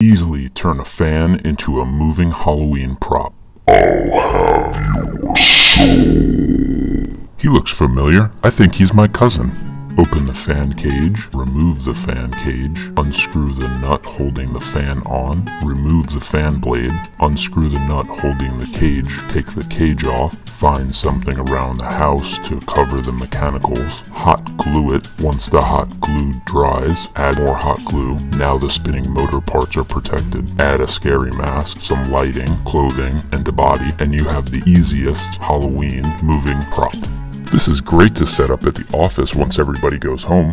easily turn a fan into a moving Halloween prop. I'll have your soul. He looks familiar. I think he's my cousin. Open the fan cage, remove the fan cage, unscrew the nut holding the fan on, remove the fan blade, unscrew the nut holding the cage, take the cage off, find something around the house to cover the mechanicals, hot glue it. Once the hot glue dries, add more hot glue. Now the spinning motor parts are protected. Add a scary mask, some lighting, clothing, and a body, and you have the easiest Halloween moving prop. This is great to set up at the office once everybody goes home.